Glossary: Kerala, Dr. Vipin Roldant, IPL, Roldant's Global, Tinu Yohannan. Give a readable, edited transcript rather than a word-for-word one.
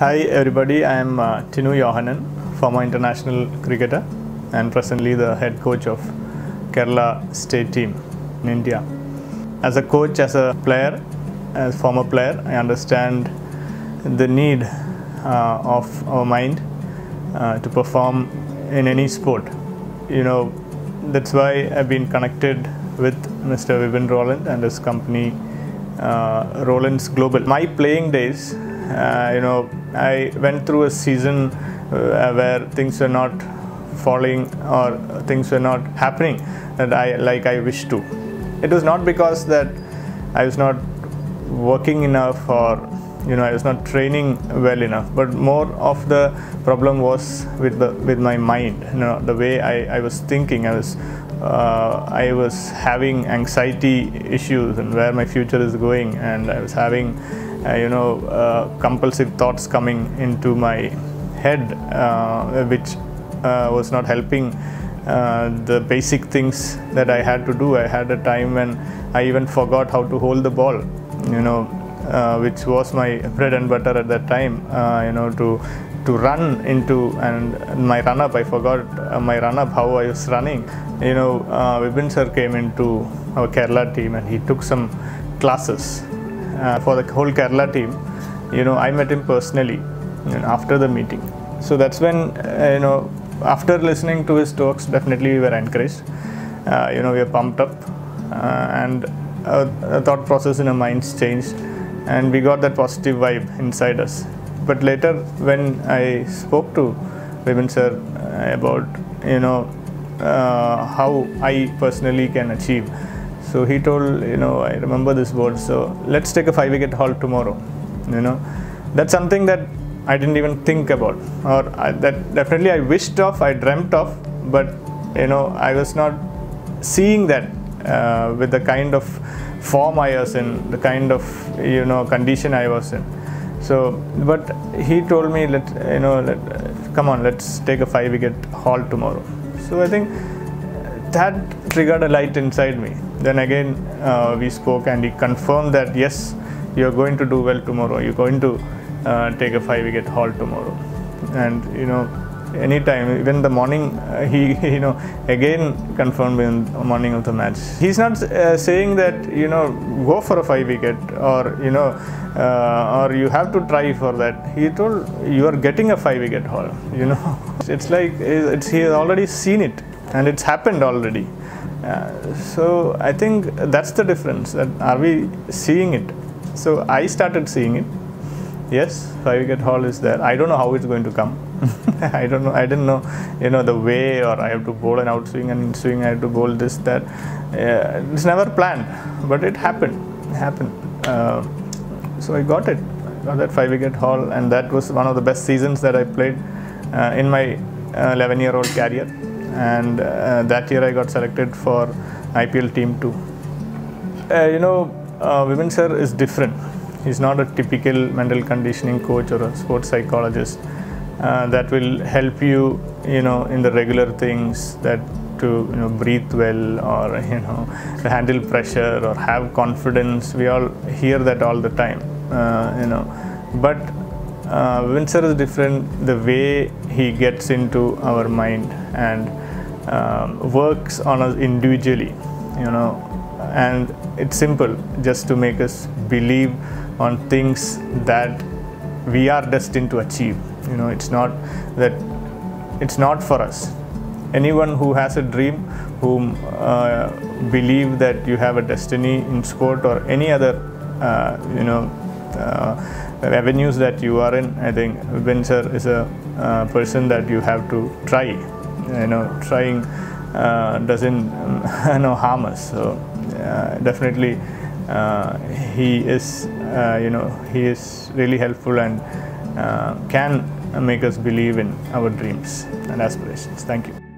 Hi everybody, I am Tinu Yohannan, former international cricketer and presently the head coach of Kerala state team in India. As a coach, as a player, as former player, I understand the need of our mind to perform in any sport. You know, that's why I've been connected with Mr. Vipin Roldant and his company Roldant's Global. My playing days, you know, I went through a season where things were not falling or things were not happening that I wished to. It was not because that I was not working enough or, you know, I was not training well enough, but more of the problem was with my mind, you know, the way I was thinking. I was having anxiety issues and where my future is going, and I was having compulsive thoughts coming into my head, which was not helping the basic things that I had to do. I had a time when I even forgot how to hold the ball, you know, which was my bread and butter at that time, you know, to run into, and my run-up, I forgot my run-up, how I was running. You know, Vipin sir came into our Kerala team and he took some classes for the whole Kerala team. You know, I met him personally after the meeting. So that's when, you know, after listening to his talks, definitely we were encouraged. You know, we were pumped up, and our thought process in our minds changed, and we got that positive vibe inside us. But later, when I spoke to Vipin sir about, you know, how I personally can achieve, so he told, you know, I remember this word, so let's take a 5-wicket haul tomorrow. You know, that's something that I didn't even think about, or that definitely I wished of, I dreamt of, but, you know, I was not seeing that with the kind of form I was in, the kind of, you know, condition I was in. So, but he told me, let's take a 5-wicket haul tomorrow. So I think that triggered a light inside me. Then again, we spoke and he confirmed that, yes, you're going to do well tomorrow. You're going to take a 5-wicket haul tomorrow. And, you know, anytime, even the morning, he, you know, again confirmed in the morning of the match. He's not saying that, you know, go for a 5-wicket or, you know, or you have to try for that. He told, you are getting a 5-wicket haul, you know. It's like, he has already seen it and it's happened already. So I think that's the difference, that are we seeing it? So I started seeing it. Yes, 5-wicket haul is there. I don't know how it's going to come. I don't know. I didn't know, you know, the way, or I have to bowl an outswing and swing. I have to bowl this, that. It's never planned, but it happened. So I got it. I got that 5-wicket haul, and that was one of the best seasons that I played in my 11-year-old career. And that year I got selected for IPL team 2. You know, Vipin sir is different. He's not a typical mental conditioning coach or a sports psychologist that will help you, you know, in the regular things, that to, you know, breathe well, or, you know, to handle pressure or have confidence. We all hear that all the time, you know. But Vipin sir is different. The way he gets into our mind and works on us individually, you know, and it's simple, just to make us believe on things that we are destined to achieve. You know, it's not that it's not for us. Anyone who has a dream, who believe that you have a destiny in sport or any other, you know, avenues that you are in, I think Vipin sir is a person that you have to try. You know, trying doesn't, you know, harm us. So definitely he is, you know, he is really helpful and can make us believe in our dreams and aspirations. Thank you.